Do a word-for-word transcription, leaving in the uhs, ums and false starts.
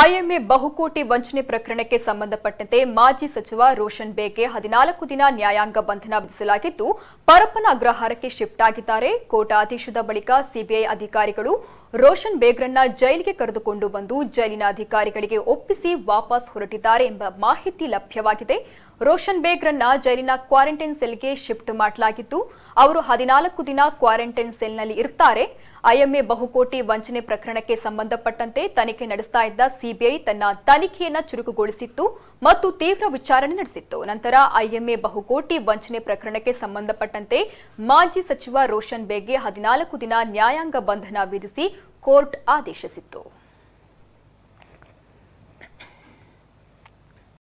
IMA ಬಹುಕೋಟಿ ವಂಚನೆ ಪ್ರಕರಣಕ್ಕೆ ಸಂಬಂಧಪಟ್ಟಂತೆ ಮಾಜಿ ಸಚಿವ ರೋಷನ್ ಬೇಗ್ಗೆ ಹದಿನಾಲ್ಕು ದಿನ ನ್ಯಾಯಾಂಗ ಬಂಧನ ವಿಧಿಸಲಾಗಿದ್ದು ಪರಪ್ಪನ ಅಗ್ರಹಾರಕ್ಕೆ ಶಿಫ್ಟ್ ಆಗಿದ್ದಾರೆ. ಕೋರ್ಟ್ ಆದೇಶದ ಬಳಿಕ ಸಿಬಿಐ ಅಧಿಕಾರಿಗಳು ರೋಷನ್ ಬೇಗ್ರನ್ನ ಜೈಲಿಗೆ ಕರೆದುಕೊಂಡು ಬಂದು ಜೈಲಿನ ಅಧಿಕಾರಿಗಳಿಗೆ ಒಪ್ಪಿಸಿ ವಾಪಸ್ ಹೊರಟಿದ್ದಾರೆ ಎಂಬ ಮಾಹಿತಿ ಲಭ್ಯವಾಗಿದೆ. ರೋಷನ್ ಬೇಗ್ರನ್ನ ಜೈಲಿನ ಕ್ವಾರಂಟೈನ್ ಸೆಲ್ಗೆ ಶಿಫ್ಟ್ ಮಾಡಲಾಗಿತ್ತು. ಅವರು ಹದಿನಾಲ್ಕು ದಿನ ಕ್ವಾರಂಟೈನ್ ಸೆಲ್ನಲ್ಲಿ ಇರ್ತಾರೆ. ಐಎಂಎ ಬಹುಕೋಟಿ ವಂಚನೆ ಪ್ರಕರಣಕ್ಕೆ ಸಂಬಂಧಪಟ್ಟಂತೆ ತನಿಖೆ ನಡೆಸ್ತಾ ಇದ್ದ ಸಿಬಿಐ ತನ್ನ ತನಿಖೆಯನ್ನು ಚುರುಕುಗೊಳಿಸಿತ್ತು ಮತ್ತು ತೀವ್ರ ವಿಚಾರಣೆ ನಡೆಸಿತ್ತು. ನಂತರ ಐಎಂಎ ಬಹುಕೋಟಿ ವಂಚನೆ ಪ್ರಕರಣಕ್ಕೆ ಸಂಬಂಧಪಟ್ಟಂತೆ ಮಾಜಿ ಸಚಿವ ರೋಷನ್ ಬೇಗ್ಗೆ ಹದಿನಾಲ್ಕು ದಿನ ನ್ಯಾಯಾಂಗ ಬಂಧನ ವಿಧಿಸಿ ಕೋರ್ಟ್ ಆದೇಶಿಸಿತ್ತು.